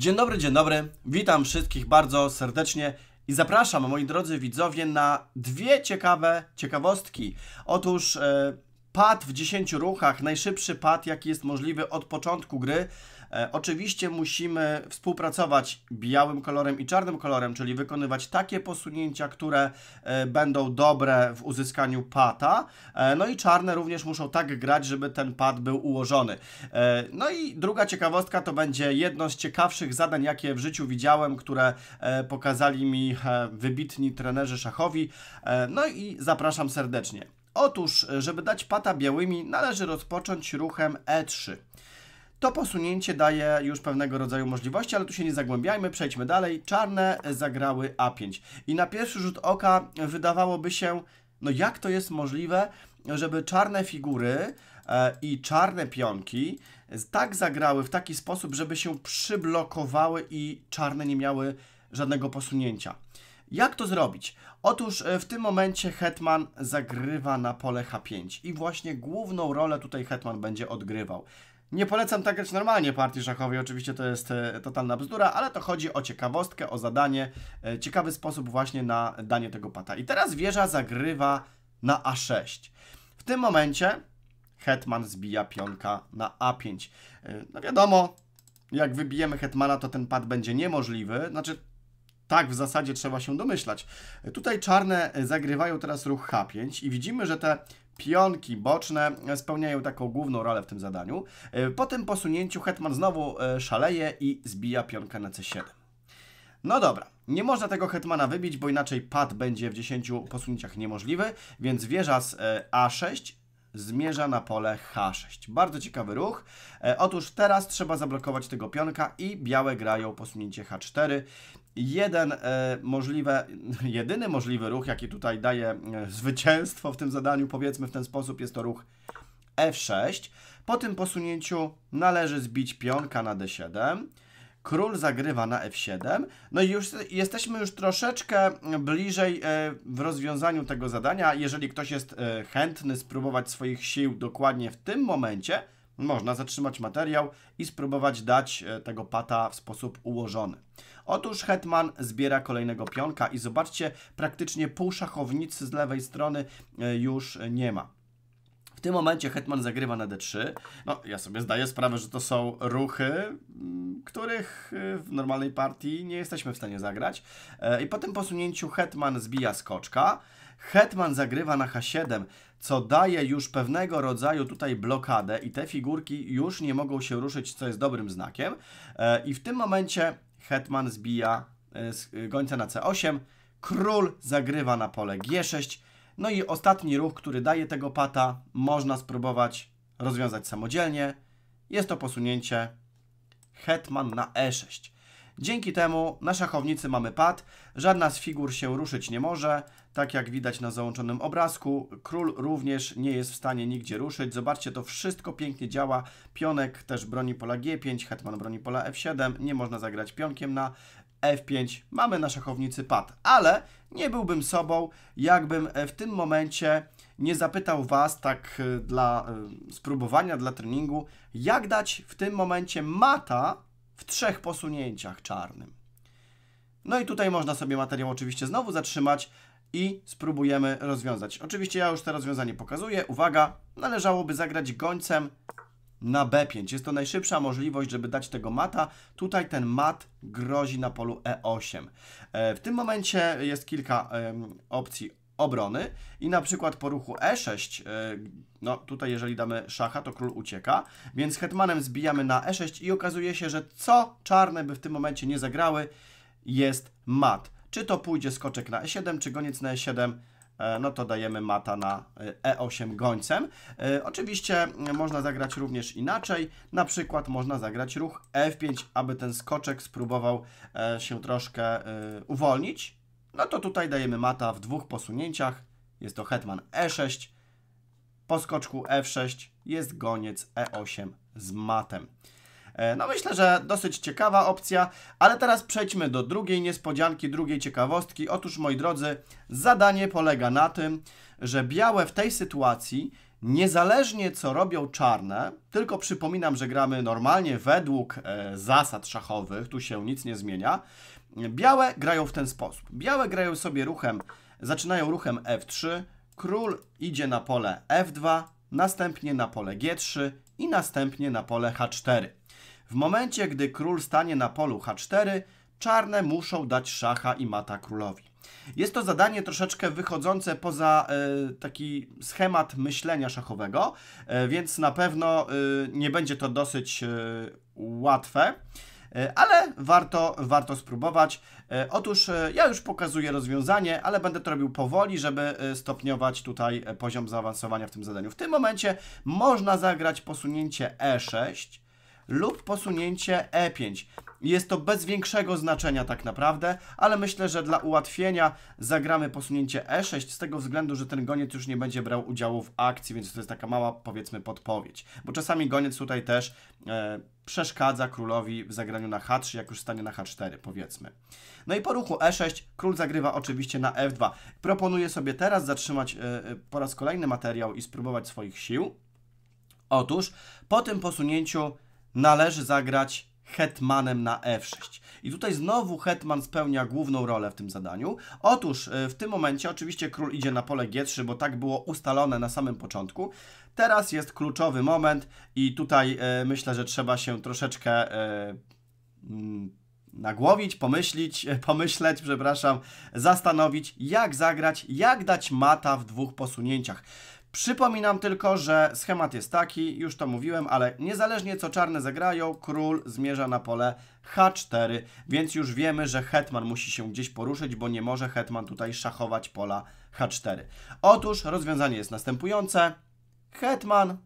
Dzień dobry, witam wszystkich bardzo serdecznie i zapraszam, moi drodzy widzowie, na dwie ciekawostki. Otóż pad w 10 ruchach, najszybszy pad jaki jest możliwy od początku gry. Oczywiście musimy współpracować białym kolorem i czarnym kolorem, czyli wykonywać takie posunięcia, które będą dobre w uzyskaniu pata. No i czarne również muszą tak grać, żeby ten pat był ułożony. No i druga ciekawostka to będzie jedno z ciekawszych zadań, jakie w życiu widziałem, które pokazali mi wybitni trenerzy szachowi. No i zapraszam serdecznie. Otóż, żeby dać pata białymi, należy rozpocząć ruchem E3. To posunięcie daje już pewnego rodzaju możliwości, ale tu się nie zagłębiajmy, przejdźmy dalej. Czarne zagrały A5. I na pierwszy rzut oka wydawałoby się, no jak to jest możliwe, żeby czarne figury i czarne pionki tak zagrały w taki sposób, żeby się przyblokowały i czarne nie miały żadnego posunięcia. Jak to zrobić? Otóż w tym momencie hetman zagrywa na pole H5 i właśnie główną rolę tutaj hetman będzie odgrywał. Nie polecam tak grać normalnie partii szachowej, oczywiście to jest totalna bzdura, ale to chodzi o ciekawostkę, o zadanie, ciekawy sposób właśnie na danie tego pata. I teraz wieża zagrywa na A6. W tym momencie hetman zbija pionka na A5. No wiadomo, jak wybijemy hetmana, to ten pad będzie niemożliwy, znaczy tak w zasadzie trzeba się domyślać. Tutaj czarne zagrywają teraz ruch H5 i widzimy, że te pionki boczne spełniają taką główną rolę w tym zadaniu. Po tym posunięciu hetman znowu szaleje i zbija pionka na C7. No dobra, nie można tego hetmana wybić, bo inaczej pad będzie w 10 posunięciach niemożliwy, więc wieża z A6 zmierza na pole H6. Bardzo ciekawy ruch. Otóż teraz trzeba zablokować tego pionka i białe grają posunięcie H4. Jedyny możliwy ruch, jaki tutaj daje zwycięstwo w tym zadaniu, powiedzmy w ten sposób, jest to ruch F6. Po tym posunięciu należy zbić pionka na D7. Król zagrywa na F7. No i już jesteśmy troszeczkę bliżej w rozwiązaniu tego zadania. Jeżeli ktoś jest chętny spróbować swoich sił dokładnie w tym momencie, można zatrzymać materiał i spróbować dać tego pata w sposób ułożony. Otóż hetman zbiera kolejnego pionka i zobaczcie, praktycznie pół szachownicy z lewej strony już nie ma. W tym momencie hetman zagrywa na D3. No, ja sobie zdaję sprawę, że to są ruchy, których w normalnej partii nie jesteśmy w stanie zagrać. I po tym posunięciu hetman zbija skoczka. Hetman zagrywa na H7, co daje już pewnego rodzaju tutaj blokadę i te figurki już nie mogą się ruszyć, co jest dobrym znakiem. I w tym momencie hetman zbija gońca na C8. Król zagrywa na pole G6. No i ostatni ruch, który daje tego pata, można spróbować rozwiązać samodzielnie. Jest to posunięcie hetman na E6. Dzięki temu na szachownicy mamy pad, żadna z figur się ruszyć nie może, tak jak widać na załączonym obrazku. Król również nie jest w stanie nigdzie ruszyć. Zobaczcie, to wszystko pięknie działa. Pionek też broni pola G5, hetman broni pola F7, nie można zagrać pionkiem na F5. Mamy na szachownicy pad, ale nie byłbym sobą, jakbym w tym momencie nie zapytał Was tak dla spróbowania, dla treningu, jak dać w tym momencie mata w 3 posunięciach czarnym. No i tutaj można sobie materiał oczywiście znowu zatrzymać i spróbujemy rozwiązać. Oczywiście ja już to rozwiązanie pokazuję. Uwaga, należałoby zagrać gońcem na B5. Jest to najszybsza możliwość, żeby dać tego mata. Tutaj ten mat grozi na polu E8. W tym momencie jest kilka opcji obrony i na przykład po ruchu E6, no tutaj jeżeli damy szacha, to król ucieka, więc hetmanem zbijamy na E6 i okazuje się, że co czarne by w tym momencie nie zagrały, jest mat. Czy to pójdzie skoczek na E7, czy goniec na E7, no to dajemy mata na E8 gońcem. Oczywiście można zagrać również inaczej, na przykład można zagrać ruch F5, aby ten skoczek spróbował się troszkę uwolnić. No to tutaj dajemy mata w 2 posunięciach, jest to hetman E6, po skoczku F6 jest goniec E8 z matem. No myślę, że dosyć ciekawa opcja, ale teraz przejdźmy do drugiej niespodzianki, drugiej ciekawostki. Otóż moi drodzy, zadanie polega na tym, że białe w tej sytuacji Niezależnie co robią czarne, tylko przypominam, że gramy normalnie według zasad szachowych, tu się nic nie zmienia. Białe grają w ten sposób. Białe grają sobie ruchem, zaczynają ruchem f3, król idzie na pole f2, następnie na pole g3 i następnie na pole h4. W momencie, gdy król stanie na polu h4, czarne muszą dać szacha i mata królowi. Jest to zadanie troszeczkę wychodzące poza taki schemat myślenia szachowego, więc na pewno nie będzie to dosyć łatwe, ale warto spróbować. Otóż ja już pokazuję rozwiązanie, ale będę to robił powoli, żeby stopniować tutaj poziom zaawansowania w tym zadaniu. W tym momencie można zagrać posunięcie e6 lub posunięcie e5. Jest to bez większego znaczenia tak naprawdę, ale myślę, że dla ułatwienia zagramy posunięcie e6 z tego względu, że ten goniec już nie będzie brał udziału w akcji, więc to jest taka mała, powiedzmy, podpowiedź. Bo czasami goniec tutaj też przeszkadza królowi w zagraniu na h3, jak już stanie na h4, powiedzmy. No i po ruchu e6 król zagrywa oczywiście na f2. Proponuję sobie teraz zatrzymać po raz kolejny materiał i spróbować swoich sił. Otóż po tym posunięciu należy zagrać hetmanem na f6. I tutaj znowu hetman spełnia główną rolę w tym zadaniu. Otóż w tym momencie oczywiście król idzie na pole g3, bo tak było ustalone na samym początku. Teraz jest kluczowy moment i tutaj myślę, że trzeba się troszeczkę nagłowić, pomyśleć, zastanowić, jak zagrać, jak dać mata w dwóch posunięciach. Przypominam tylko, że schemat jest taki, już to mówiłem, ale niezależnie co czarne zagrają, król zmierza na pole h4, więc już wiemy, że hetman musi się gdzieś poruszyć, bo nie może hetman tutaj szachować pola h4. Otóż rozwiązanie jest następujące. Hetman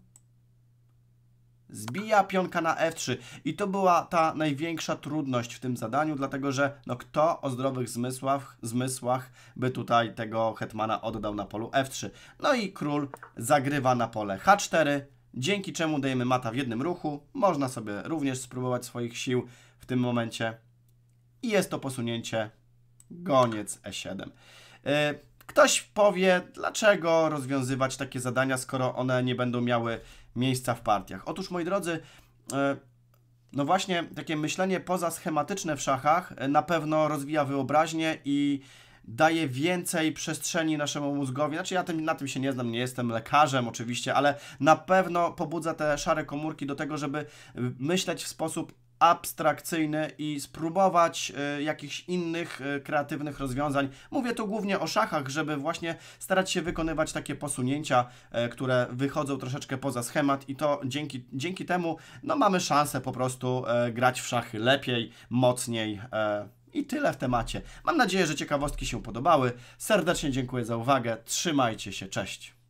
zbija pionka na f3 i to była ta największa trudność w tym zadaniu, dlatego że no, kto o zdrowych zmysłach by tutaj tego hetmana oddał na polu f3. No i król zagrywa na pole h4, dzięki czemu dajemy mata w jednym ruchu. Można sobie również spróbować swoich sił w tym momencie i jest to posunięcie goniec e7. Ktoś powie, dlaczego rozwiązywać takie zadania, skoro one nie będą miały miejsca w partiach. Otóż, moi drodzy, no właśnie takie myślenie pozaschematyczne w szachach na pewno rozwija wyobraźnię i daje więcej przestrzeni naszemu mózgowi. Znaczy ja na tym się nie znam, nie jestem lekarzem oczywiście, ale na pewno pobudza te szare komórki do tego, żeby myśleć w sposób abstrakcyjny i spróbować jakichś innych kreatywnych rozwiązań. Mówię tu głównie o szachach, żeby właśnie starać się wykonywać takie posunięcia, które wychodzą troszeczkę poza schemat i to dzięki temu no, mamy szansę po prostu grać w szachy lepiej, mocniej i tyle w temacie. Mam nadzieję, że ciekawostki się podobały. Serdecznie dziękuję za uwagę. Trzymajcie się. Cześć.